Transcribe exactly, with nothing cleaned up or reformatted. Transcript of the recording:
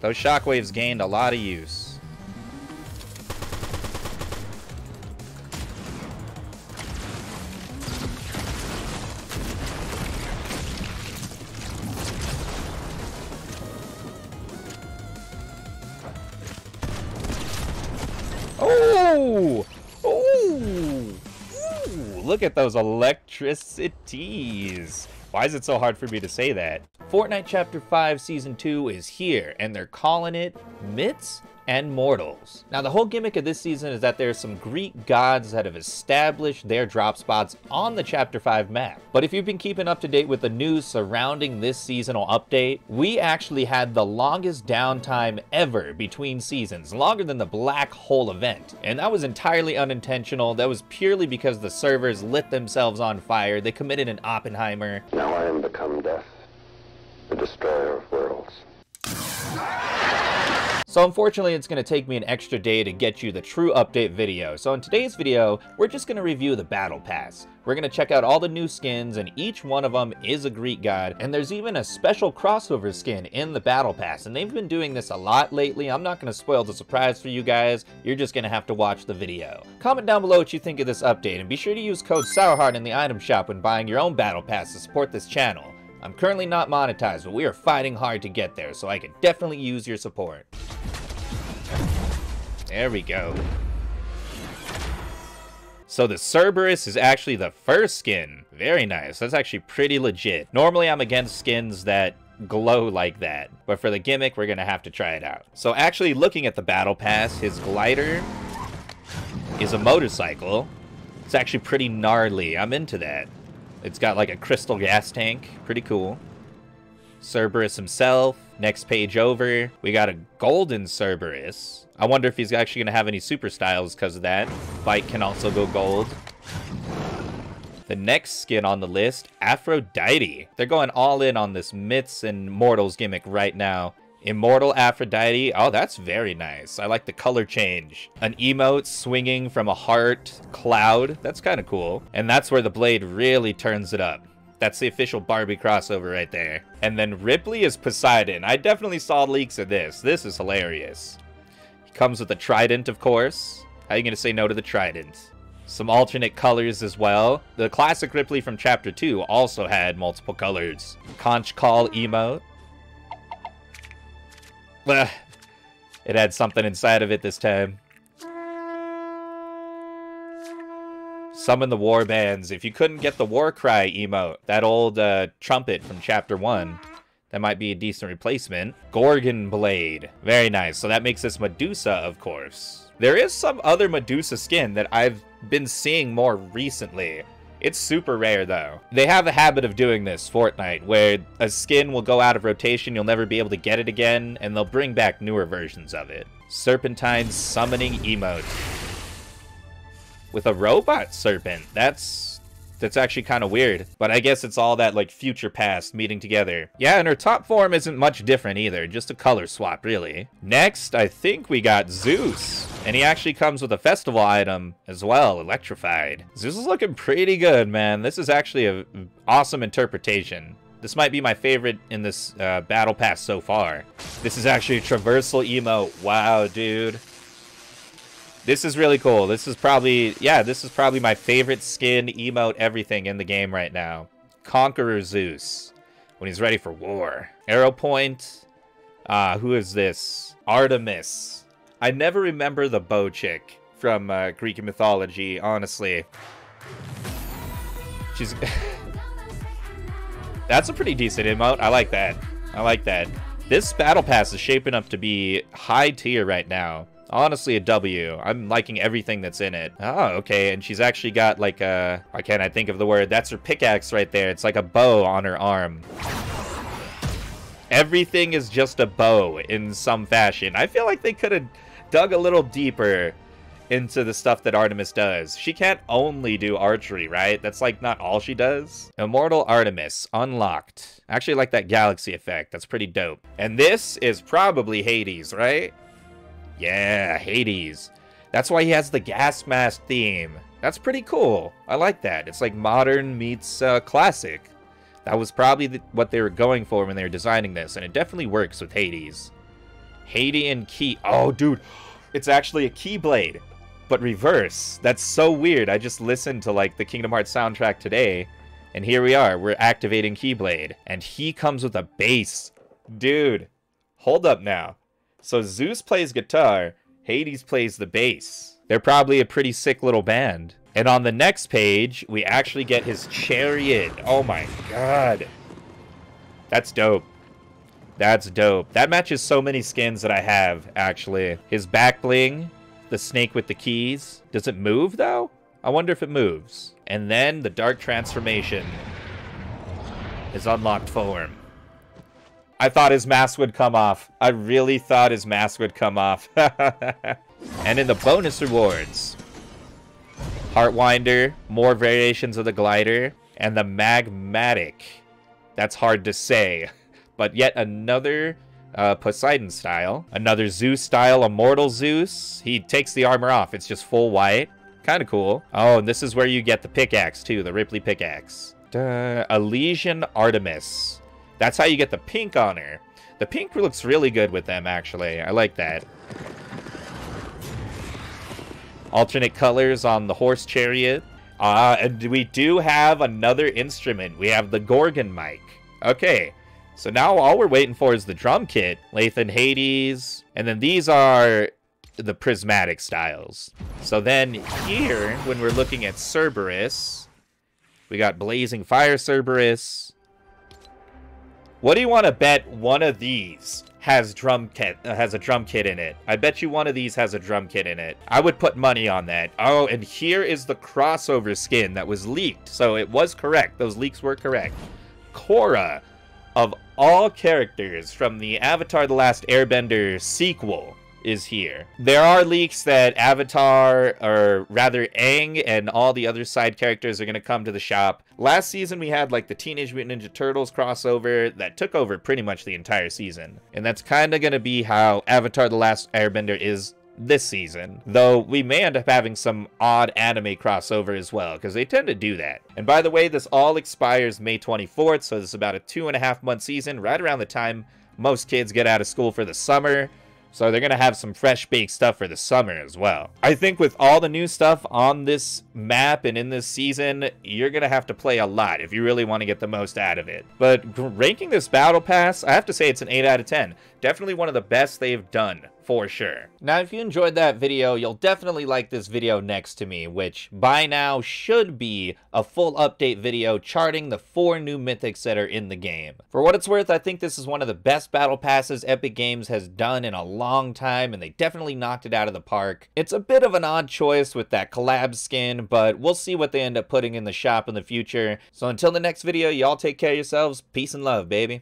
Those shockwaves gained a lot of use. Oh! Oh! Ooh, look at those electricities. Why is it so hard for me to say that? Fortnite Chapter five Season two is here, and they're calling it Myths and Mortals. Now, the whole gimmick of this season is that there's some Greek gods that have established their drop spots on the Chapter five map. But if you've been keeping up to date with the news surrounding this seasonal update, we actually had the longest downtime ever between seasons, longer than the black hole event. And that was entirely unintentional. That was purely because the servers lit themselves on fire. They committed an Oppenheimer. Now I am become death, the destroyer of worlds. So unfortunately, it's going to take me an extra day to get you the true update video. So in today's video, we're just going to review the Battle Pass. We're going to check out all the new skins, and each one of them is a Greek god, and there's even a special crossover skin in the Battle Pass, and they've been doing this a lot lately. I'm not going to spoil the surprise for you guys. You're just going to have to watch the video. Comment down below what you think of this update, and be sure to use code SOURHEART in the item shop when buying your own Battle Pass to support this channel. I'm currently not monetized, but we are fighting hard to get there, so I could definitely use your support. There we go. So the Cerberus is actually the first skin. Very nice. That's actually pretty legit. Normally I'm against skins that glow like that, but for the gimmick, we're gonna have to try it out. So actually looking at the battle pass, his glider is a motorcycle. It's actually pretty gnarly. I'm into that. It's got like a crystal gas tank. Pretty cool. Cerberus himself. Next page over, we got a golden Cerberus. I wonder if he's actually gonna have any super styles because of that. Bike can also go gold. The next skin on the list, Aphrodite. They're going all in on this Myths and Mortals gimmick right now. Immortal Aphrodite. Oh, that's very nice. I like the color change. An emote swinging from a heart cloud. That's kind of cool. And that's where the blade really turns it up. That's the official Barbie crossover right there. And then Ripley is Poseidon. I definitely saw leaks of this. This is hilarious. He comes with a trident, of course. How are you going to say no to the trident? Some alternate colors as well. The classic Ripley from Chapter two also had multiple colors. Conch call emote. It had something inside of it this time. Summon the war bands. If you couldn't get the war cry emote, that old uh, trumpet from Chapter one, that might be a decent replacement. Gorgon Blade. Very nice. So that makes this Medusa, of course. There is some other Medusa skin that I've been seeing more recently. It's super rare, though. They have a habit of doing this, Fortnite, where a skin will go out of rotation, you'll never be able to get it again, and they'll bring back newer versions of it. Serpentine Summoning Emote. With a robot serpent. That's that's actually kind of weird. But I guess it's all that, like, future past meeting together. Yeah, and her top form isn't much different either. Just a color swap, really. Next, I think we got Zeus. And he actually comes with a festival item as well, electrified. Zeus is looking pretty good, man. This is actually an awesome interpretation. This might be my favorite in this uh, battle pass so far. This is actually a traversal emote. Wow, dude. This is really cool. This is probably, yeah, this is probably my favorite skin, emote, everything in the game right now. Conqueror Zeus, when he's ready for war. Arrow Point. Uh, who is this? Artemis. I never remember the bow chick from uh, Greek mythology, honestly. She's... That's a pretty decent emote. I like that. I like that. This battle pass is shaping up to be high tier right now. Honestly, a W. I'm liking everything that's in it. Oh, okay. And she's actually got like a... Why can't I think of the word? That's her pickaxe right there. It's like a bow on her arm. Everything is just a bow in some fashion. I feel like they could have dug a little deeper into the stuff that Artemis does. She can't only do archery, right? That's like not all she does. Immortal Artemis, unlocked. I actually like that galaxy effect. That's pretty dope. And this is probably Hades, right? Yeah, Hades. That's why he has the gas mask theme. That's pretty cool. I like that. It's like modern meets uh, classic. That was probably the, what they were going for when they were designing this, and it definitely works with Hades. Hadian key. Oh, dude. It's actually a Keyblade, but reverse. That's so weird. I just listened to, like, the Kingdom Hearts soundtrack today, and here we are. We're activating Keyblade, and he comes with a bass. Dude, hold up now. So Zeus plays guitar, Hades plays the bass. They're probably a pretty sick little band. And on the next page, we actually get his chariot. Oh my god. That's dope. That's dope. That matches so many skins that I have, actually. His back bling, the snake with the keys. Does it move, though? I wonder if it moves. And then the dark transformation. His unlocked form. I thought his mask would come off. I really thought his mask would come off. And in the bonus rewards, Heartwinder, more variations of the glider, and the magmatic. That's hard to say. But yet another uh, Poseidon style. Another Zeus style, Immortal Zeus. He takes the armor off. It's just full white. Kind of cool. Oh, and this is where you get the pickaxe, too. The Ripley pickaxe. Duh. Elysian Artemis. That's how you get the pink on her. The pink looks really good with them, actually. I like that. Alternate colors on the horse chariot. Uh, and we do have another instrument. We have the Gorgon mic. Okay. So now all we're waiting for is the drum kit. Lathan Hades. And then these are the prismatic styles. So then here, when we're looking at Cerberus, we got Blazing Fire Cerberus. What do you want to bet one of these has drum kit uh, has a drum kit in it? I bet you one of these has a drum kit in it. I would put money on that. Oh, and here is the crossover skin that was leaked. So it was correct. Those leaks were correct. Korra. Of all characters from the Avatar The Last Airbender sequel is here. There are leaks that Avatar, or rather Aang, and all the other side characters are going to come to the shop. Last season we had like the Teenage Mutant Ninja Turtles crossover that took over pretty much the entire season. And that's kind of going to be how Avatar The Last Airbender is this season, though we may end up having some odd anime crossover as well, because they tend to do that. And by the way, this all expires May twenty-fourth, so this is about a two and a half month season, right around the time most kids get out of school for the summer. So they're gonna have some fresh baked stuff for the summer as well. I think with all the new stuff on this map and in this season, you're gonna have to play a lot if you really want to get the most out of it. But ranking this battle pass, I have to say it's an eight out of ten. Definitely one of the best they've done, for sure. Now, if you enjoyed that video, you'll definitely like this video next to me, which by now should be a full update video charting the four new mythics that are in the game. For what it's worth, I think this is one of the best battle passes Epic Games has done in a long time, and they definitely knocked it out of the park. It's a bit of an odd choice with that collab skin, but we'll see what they end up putting in the shop in the future. So until the next video, y'all take care of yourselves. Peace and love, baby.